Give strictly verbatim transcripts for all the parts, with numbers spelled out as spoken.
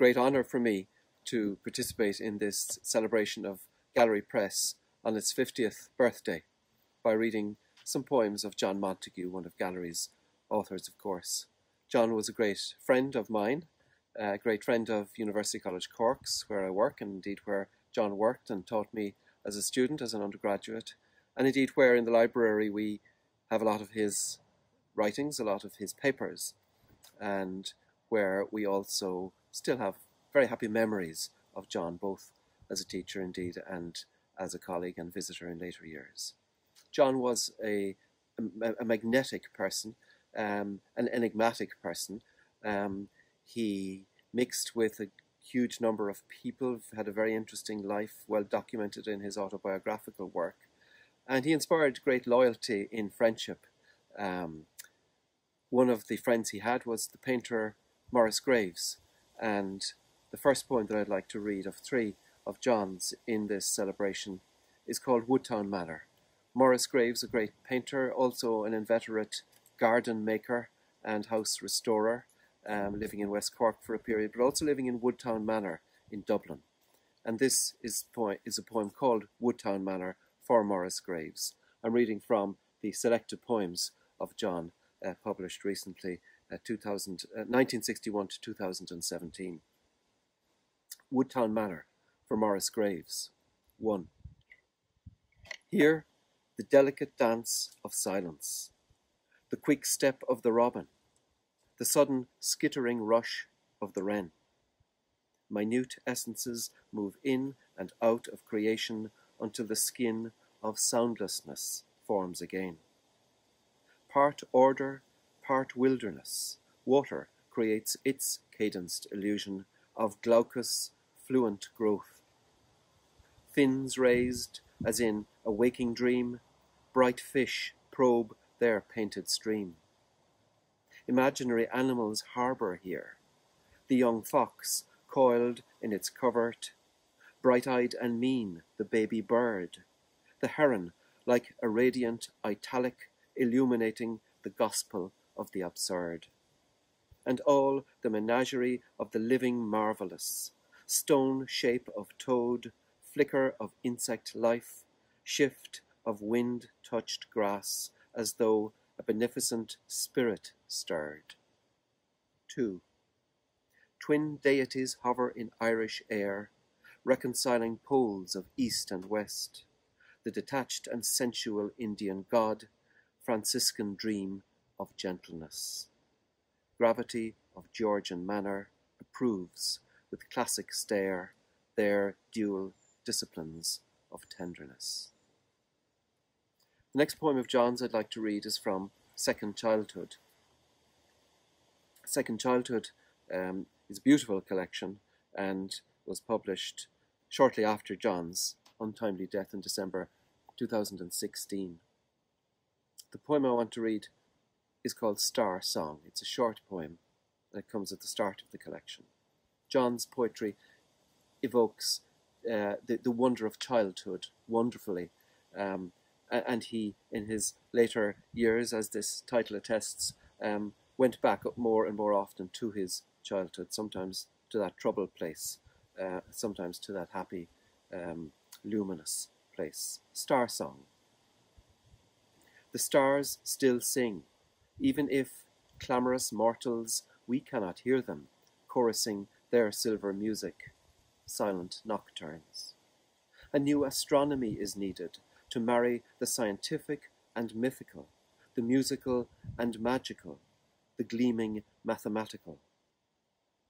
great honour for me to participate in this celebration of Gallery Press on its fiftieth birthday by reading some poems of John Montague, one of Gallery's authors, of course. John was a great friend of mine, a great friend of University College Cork's, where I work, and indeed where John worked and taught me as a student, as an undergraduate, and indeed where in the library we have a lot of his writings, a lot of his papers, and where we also still have very happy memories of John, both as a teacher indeed and as a colleague and visitor in later years. John was a, a, a magnetic person, um, an enigmatic person. Um, he mixed with a huge number of people, had a very interesting life, well documented in his autobiographical work, and he inspired great loyalty in friendship. Um, one of the friends he had was the painter Morris Graves, and the first poem that I'd like to read of three of John's in this celebration is called Woodtown Manor. Morris Graves, a great painter, also an inveterate garden maker and house restorer, um, living in West Cork for a period, but also living in Woodtown Manor in Dublin. And this is, po is a poem called Woodtown Manor for Morris Graves. I'm reading from the selected poems of John, uh, published recently, uh, nineteen sixty-one to two thousand seventeen. Woodtown Manor for Morris Graves. One. Here, the delicate dance of silence, the quick step of the robin, the sudden skittering rush of the wren. Minute essences move in and out of creation until the skin of soundlessness forms again. Part order, part wilderness, water creates its cadenced illusion of glaucous, fluent growth. Fins raised, as in a waking dream, bright fish probe their painted stream. Imaginary animals harbour here, the young fox coiled in its covert, bright-eyed and mean, the baby bird, the heron, like a radiant italic illuminating the gospel of the absurd. And all the menagerie of the living marvellous, stone shape of toad, flicker of insect life, shift of wind-touched grass, as though a beneficent spirit stirred. Two. Twin deities hover in Irish air, reconciling poles of east and west, the detached and sensual Indian god, Franciscan dream of gentleness. Gravity of Georgian manner approves with classic stare their dual disciplines of tenderness. The next poem of John's I'd like to read is from Second Childhood. Second Childhood um, is a beautiful collection and was published shortly after John's untimely death in December two thousand sixteen. The poem I want to read is called Star Song. It's a short poem that comes at the start of the collection. John's poetry evokes uh, the, the wonder of childhood wonderfully, um, and he, in his later years, as this title attests, um, went back up more and more often to his childhood, sometimes to that troubled place, uh, sometimes to that happy, um, luminous place. Star Song. The stars still sing, even if, clamorous mortals, we cannot hear them, chorusing their silver music, silent nocturnes. A new astronomy is needed to marry the scientific and mythical, the musical and magical, the gleaming mathematical.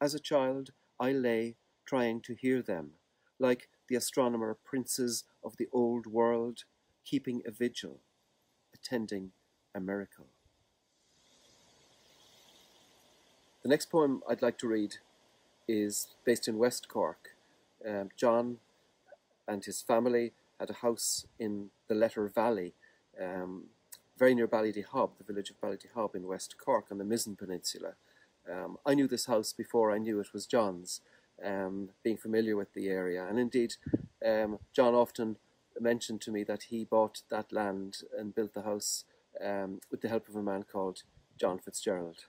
As a child, I lay trying to hear them, like the astronomer princes of the old world, keeping a vigil, attending a miracle. The next poem I'd like to read is based in West Cork. Um, John and his family had a house in the Letter Valley, um, very near Ballydehob, the village of Ballydehob in West Cork on the Mizen Peninsula. Um, I knew this house before I knew it was John's, um, being familiar with the area. And indeed, um, John often mentioned to me that he bought that land and built the house um, with the help of a man called John Fitzgerald.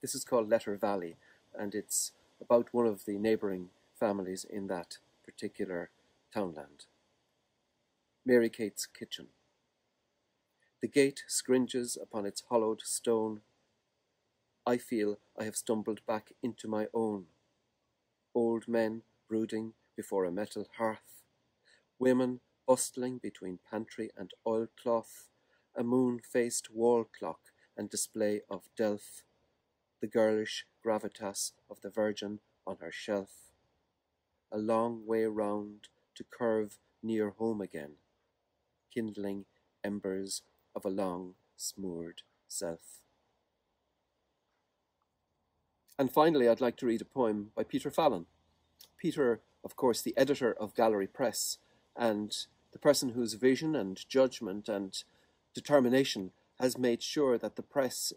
This is called Letter Valley, and it's about one of the neighbouring families in that particular townland. Mary Kate's kitchen. The gate scringes upon its hollowed stone. I feel I have stumbled back into my own. Old men brooding before a metal hearth, women bustling between pantry and oilcloth, a moon-faced wall clock and display of Delph, the girlish gravitas of the Virgin on her shelf, a long way round to curve near home again, kindling embers of a long smored self. And finally, I'd like to read a poem by Peter Fallon. Peter, of course, the editor of Gallery Press, and the person whose vision and judgment and determination has made sure that the press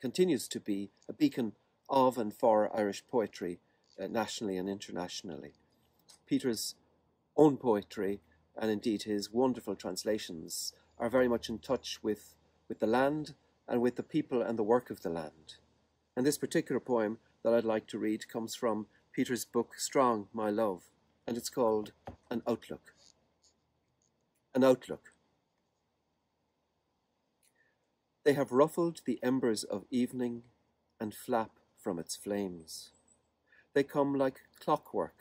continues to be a beacon of and for Irish poetry, uh, nationally and internationally. Peter's own poetry, and indeed his wonderful translations, are very much in touch with, with the land and with the people and the work of the land. And this particular poem that I'd like to read comes from Peter's book, Strong, My Love, and it's called An Outlook. An Outlook. They have ruffled the embers of evening and flap from its flames. They come like clockwork,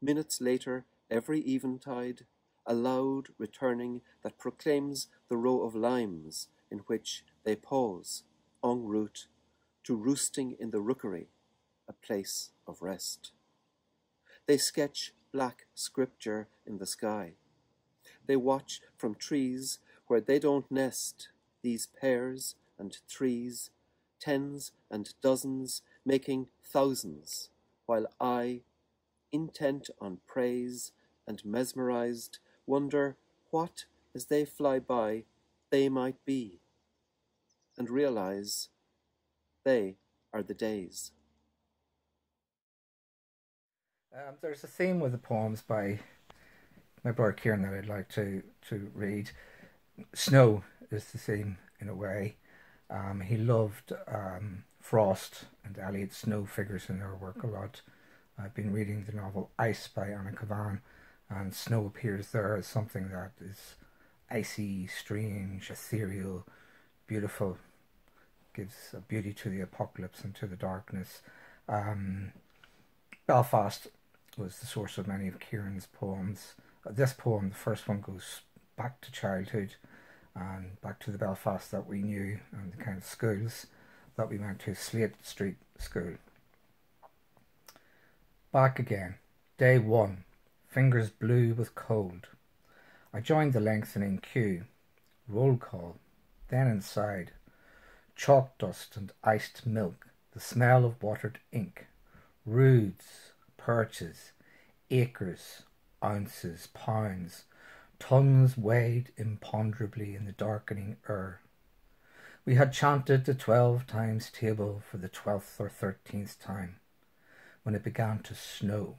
minutes later every eventide, a loud returning that proclaims the row of limes in which they pause, en route, to roosting in the rookery, a place of rest. They sketch black scripture in the sky. They watch from trees where they don't nest, these pairs and threes, tens and dozens, making thousands, while I, intent on praise and mesmerized, wonder what, as they fly by, they might be, and realize they are the days. Um, there's a theme with the poems by my brother Ciaran that I'd like to, to read. Snow is the theme in a way. Um, he loved um, Frost and Elliot. Snow figures in their work a lot. I've been reading the novel Ice by Anna Kavan, and snow appears there as something that is icy, strange, ethereal, beautiful. Gives a beauty to the apocalypse and to the darkness. Um, Belfast was the source of many of Ciaran's poems. This poem, the first one, goes back to childhood and back to the Belfast that we knew and the kind of schools that we went to, Slate Street School. Back again, day one, fingers blue with cold. I joined the lengthening queue, roll call, then inside. Chalk dust and iced milk, the smell of watered ink, roods, perches, acres, ounces, pounds, tons weighed imponderably in the darkening air. We had chanted the twelve times table for the twelfth or thirteenth time, when it began to snow.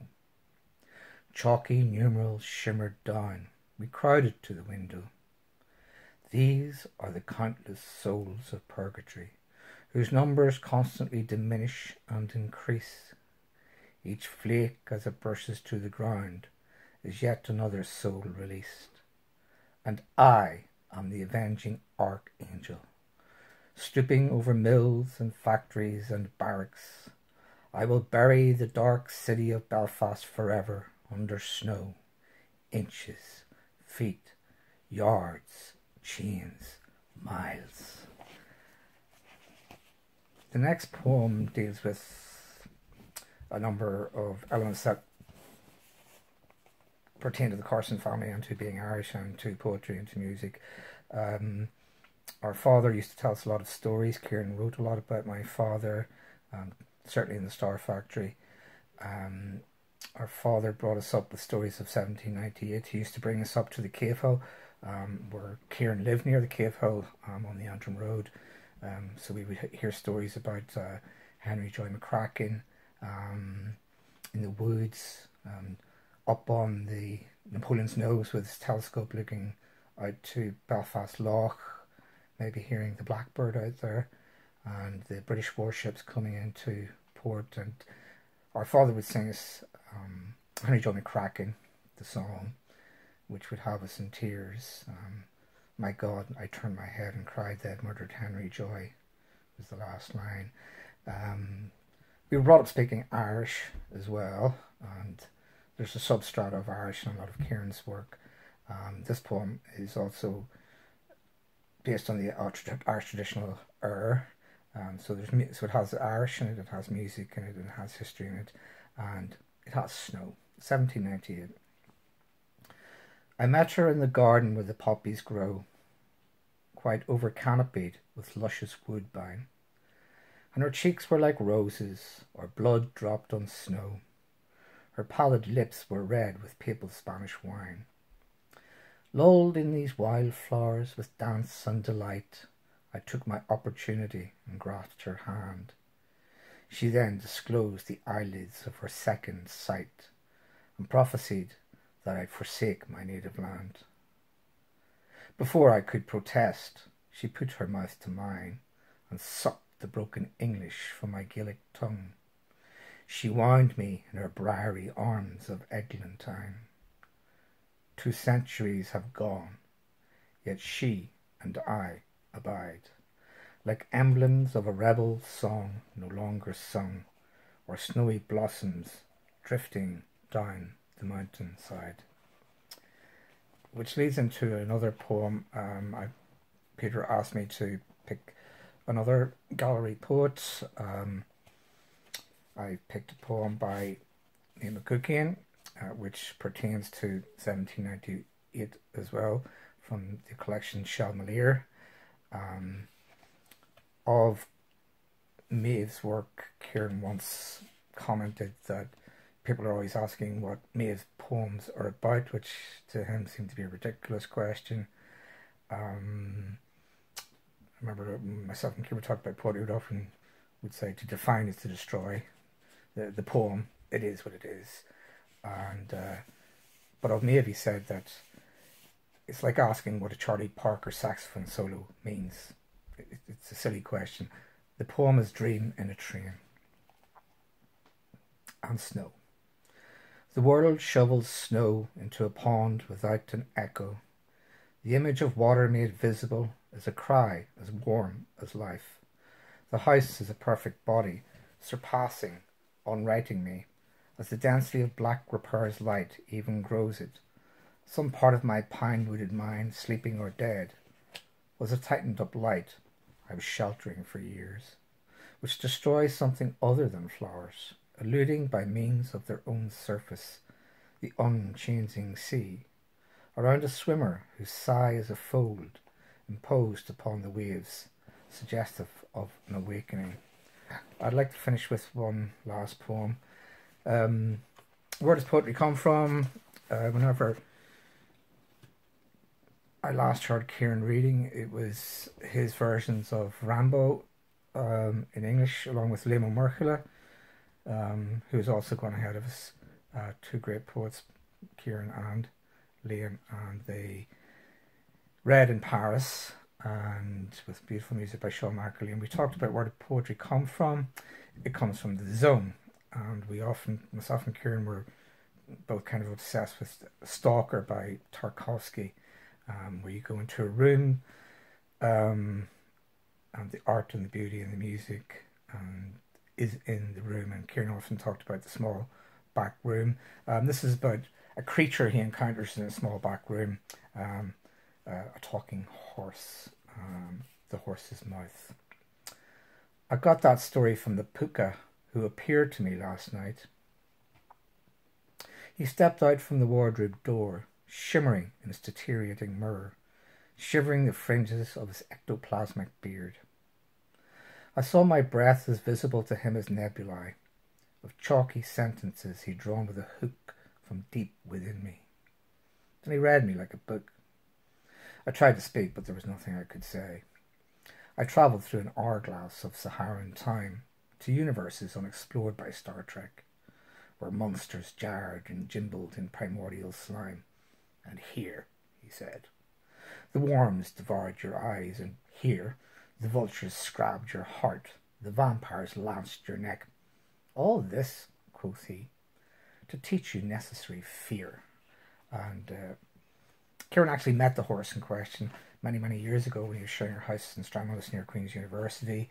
Chalky numerals shimmered down. We crowded to the window. These are the countless souls of purgatory, whose numbers constantly diminish and increase. Each flake, as it bursts to the ground, is yet another soul released. And I am the avenging archangel, stooping over mills and factories and barracks. I will bury the dark city of Belfast forever under snow, inches, feet, yards, chains, miles. The next poem deals with a number of elements that pertain to the Carson family and to being Irish and to poetry and to music. Um, our father used to tell us a lot of stories. Ciaran wrote a lot about my father, um, certainly in the Star Factory. Um, our father brought us up with stories of seventeen ninety-eight. He used to bring us up to the Cave Hill, Um, where Ciaran lived near the Cave Hill um, on the Antrim Road. Um, so we would hear stories about uh, Henry Joy McCracken um, in the woods, um, up on the Napoleon's Nose with his telescope looking out to Belfast Loch, maybe hearing the blackbird out there and the British warships coming into port and our father would sing us um, Henry Joy McCracken, the song, which would have us in tears. Um, My God, I turned my head and cried, that murdered Henry Joy, was the last line. Um, we were brought up speaking Irish as well, and there's a substrata of Irish in a lot of Ciaran's work. Um, this poem is also based on the Irish traditional air, um, so, there's, so it has Irish in it, it has music in it, it has history in it, and it has snow. seventeen ninety-eight. I met her in the garden where the poppies grow, quite over-canopied with luscious woodbine, and her cheeks were like roses or blood dropped on snow. Her pallid lips were red with papal Spanish wine. Lulled in these wild flowers with dance and delight, I took my opportunity and grasped her hand. She then disclosed the eyelids of her second sight, and prophesied that I'd forsake my native land. Before I could protest, she put her mouth to mine and sucked the broken English from my Gaelic tongue. She wound me in her briery arms of eglantine. Two centuries have gone, yet she and I abide, like emblems of a rebel song no longer sung, or snowy blossoms drifting down the mountainside. Which leads into another poem. Um, I, Peter asked me to pick another gallery poet. Um, I picked a poem by Neil McCuckian, uh, which pertains to seventeen ninety-eight as well, from the collection Chalmalier. Um, of Maeve's work, Ciaran once commented that people are always asking what Maeve's poems are about, which to him seemed to be a ridiculous question. Um, I remember myself and Ciaran talked about poetry, would often would say to define is to destroy. The, the poem, it is what it is. And uh, but of Maeve he said that it's like asking what a Charlie Parker saxophone solo means. It, it's a silly question. The poem is Dream in a Train. And snow. The world shovels snow into a pond without an echo. The image of water made visible is a cry as warm as life. The house is a perfect body, surpassing, unrighting me, as the density of black repairs light even grows it. Some part of my pine-wooded mind, sleeping or dead, was a tightened-up light I was sheltering for years, which destroys something other than flowers, eluding by means of their own surface the unchanging sea, around a swimmer whose sigh is a fold imposed upon the waves, suggestive of an awakening. I'd like to finish with one last poem. Um, where does poetry come from? Uh, whenever I last heard Ciaran reading, it was his versions of Rambo um, in English, along with Lemo Mercule, Um, who's also gone ahead of us, uh, two great poets, Ciaran and Liam, and they read in Paris, and with beautiful music by Sean Markley. And we talked about where the poetry come from. It comes from the zone, and we often, myself and Ciaran, were both kind of obsessed with Stalker by Tarkovsky, um, where you go into a room, um, and the art and the beauty and the music and is in the room, and Ciaran often talked about the small back room. Um, this is about a creature he encounters in a small back room, um, uh, a talking horse, um, the horse's mouth. I got that story from the pooka who appeared to me last night. He stepped out from the wardrobe door, shimmering in his deteriorating mirror, shivering the fringes of his ectoplasmic beard. I saw my breath as visible to him as nebulae, of chalky sentences he'd drawn with a hook from deep within me. Then he read me like a book. I tried to speak, but there was nothing I could say. I travelled through an hourglass of Saharan time to universes unexplored by Star Trek, where monsters jarred and gimbled in primordial slime. And here, he said, the worms devoured your eyes, and here, the vultures scrabbed your heart, the vampires lanced your neck. All this, quoth he, to teach you necessary fear. And uh, Ciaran actually met the horse in question many, many years ago when he was showing her house in Stranglanders near Queen's University.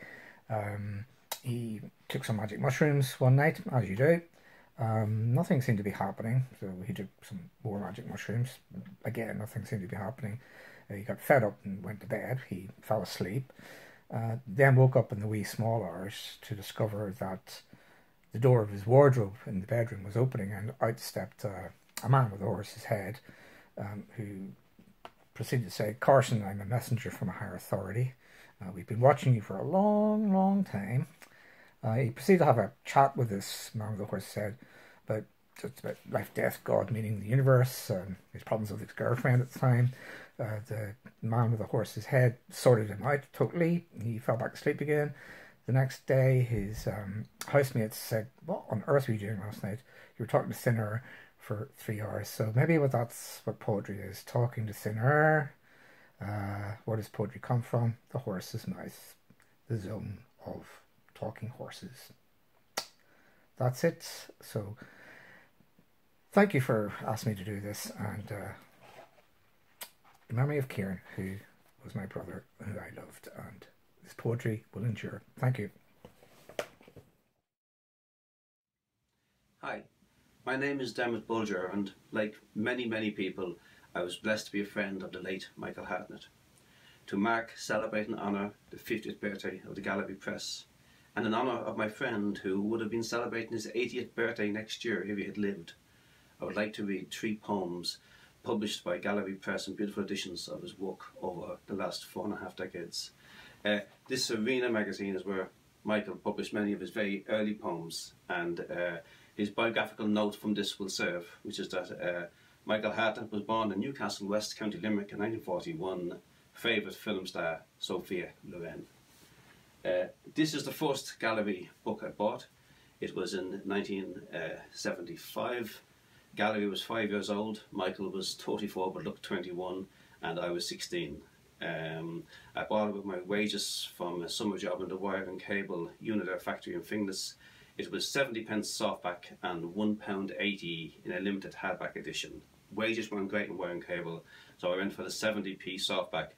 Um, he took some magic mushrooms one night, as you do. Um, nothing seemed to be happening, so he took some more magic mushrooms. Again, nothing seemed to be happening. Uh, he got fed up and went to bed. He fell asleep. Uh, then woke up in the wee small hours to discover that the door of his wardrobe in the bedroom was opening, and out stepped uh, a man with a horse's head, um, who proceeded to say, "Carson, I'm a messenger from a higher authority. Uh, we've been watching you for a long, long time." Uh, he proceeded to have a chat with this man with the horse said about, just about life, death, God, meaning the universe, and his problems with his girlfriend at the time. Uh, the man with the horse's head sorted him out totally. He fell back to sleep again. The next day, his um, housemates said, "What on earth were you doing last night? You were talking to thin air for three hours." So maybe what that's what poetry is, talking to thin air. Uh, where does poetry come from? The horse's mouth, the zone of talking horses. That's it. So thank you for asking me to do this, and uh, in memory of Ciaran, who was my brother, who I loved, and his poetry will endure. Thank you. Hi, my name is Dermot Bolger, and like many, many people, I was blessed to be a friend of the late Michael Hartnett. To mark, celebrate and honour the fiftieth birthday of the Gallery Press, and in honour of my friend who would have been celebrating his eightieth birthday next year if he had lived, I would like to read three poems published by Gallery Press in beautiful editions of his work over the last four and a half decades. Uh, this Serena magazine is where Michael published many of his very early poems, and uh, his biographical note from this will serve, which is that uh, Michael Hartnett was born in Newcastle West, County Limerick in nineteen forty-one, favourite film star Sophia Loren. Uh, this is the first Gallery book I bought. It was in nineteen seventy-five. Gallery was five years old, Michael was thirty-four but looked twenty-one, and I was sixteen. Um, I bought it with my wages from a summer job in the wire and cable Unidare factory in Finglas. It was seventy pence softback and one pound eighty in a limited hardback edition. Wages weren't great in wire and cable, so I went for the seventy p softback,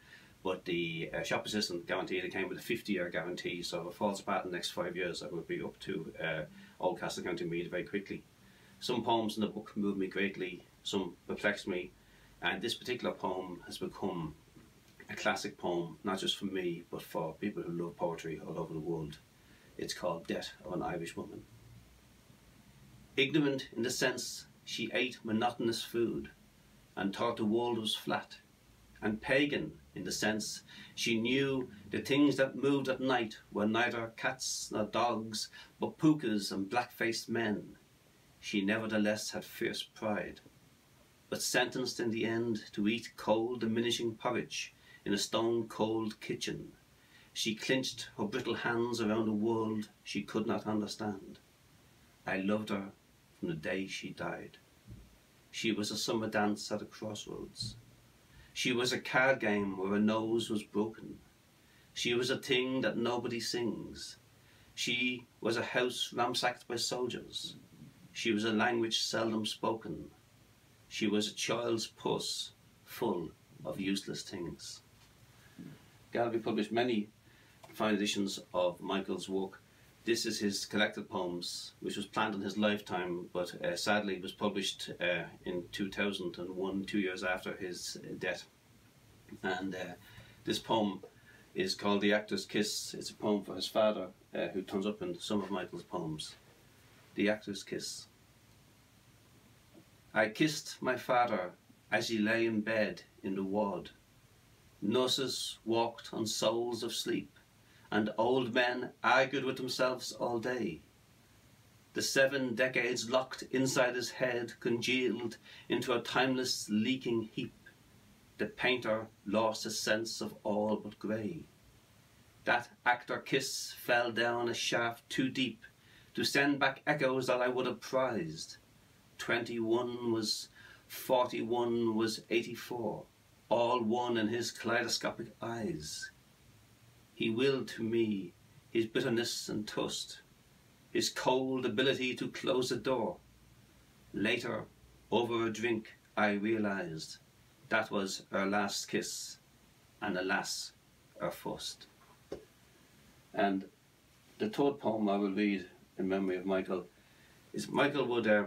but the uh, shop assistant guaranteed it came with a fifty year guarantee, so if it falls apart in the next five years I would be up to uh, Oldcastle, County Meath very quickly. Some poems in the book moved me greatly, some perplexed me, and this particular poem has become a classic poem, not just for me, but for people who love poetry all over the world. It's called Debt of an Irish Woman. Ignorant in the sense she ate monotonous food and thought the world was flat, and pagan in the sense she knew the things that moved at night were neither cats nor dogs, but pukas and black-faced men. She nevertheless had fierce pride, but sentenced in the end to eat cold diminishing porridge in a stone-cold kitchen. She clinched her brittle hands around a world she could not understand. I loved her from the day she died. She was a summer dance at a crossroads. She was a card game where a nose was broken. She was a thing that nobody sings. She was a house ransacked by soldiers. She was a language seldom spoken. She was a child's purse full of useless things. Gallery published many fine editions of Michael's work. This is his collected poems, which was planned in his lifetime, but uh, sadly was published uh, in two thousand and one, two years after his death. And uh, this poem is called The Actor's Kiss. It's a poem for his father, uh, who turns up in some of Michael's poems. The Actor's Kiss. I kissed my father as he lay in bed in the ward. Nurses walked on souls of sleep, and old men argued with themselves all day. The seven decades locked inside his head congealed into a timeless leaking heap. The painter lost his sense of all but grey. That actor kiss fell down a shaft too deep to send back echoes that I would have prized. Twenty-one was forty-one was eighty-four, all one in his kaleidoscopic eyes. He willed to me his bitterness and thirst, his cold ability to close a door. Later, over a drink, I realized that was her last kiss, and alas, her first. And the third poem I will read in memory of Michael is Michael would uh,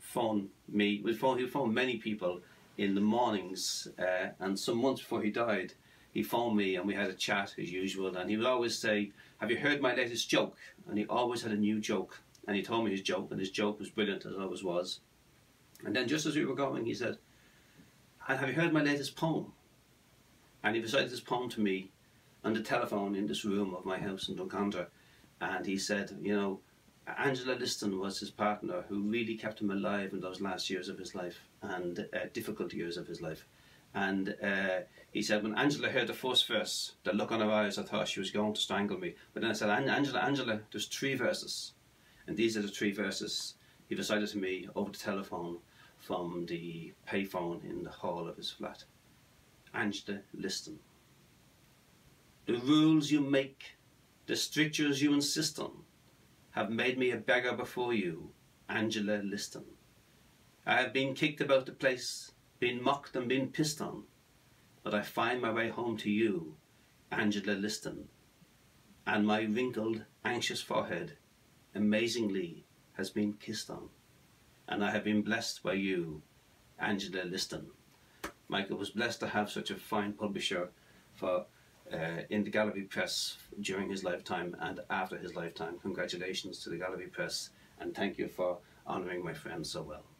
phone me, he phoned phone many people in the mornings, uh, and some months before he died, he phoned me and we had a chat as usual, and he would always say, "Have you heard my latest joke?" And he always had a new joke, and he told me his joke, and his joke was brilliant, as always was. And then just as we were going, he said, "And have you heard my latest poem?" And he recited this poem to me on the telephone in this room of my house in Dunconter, and he said, you know, Angela Liston was his partner who really kept him alive in those last years of his life, and uh, difficult years of his life. And uh, he said, when Angela heard the first verse, the look on her eyes, I thought she was going to strangle me. But then I said, Angela, Angela, there's three verses. And these are the three verses he recited to me over the telephone from the payphone in the hall of his flat. Angela Liston. The rules you make, the strictures you insist on, have made me a beggar before you, Angela Liston. I have been kicked about the place, been mocked and been pissed on, but I find my way home to you, Angela Liston, and my wrinkled, anxious forehead amazingly has been kissed on, and I have been blessed by you, Angela Liston. Michael was blessed to have such a fine publisher for Uh, in the Gallery Press during his lifetime and after his lifetime. Congratulations to the Gallery Press, and thank you for honouring my friend so well.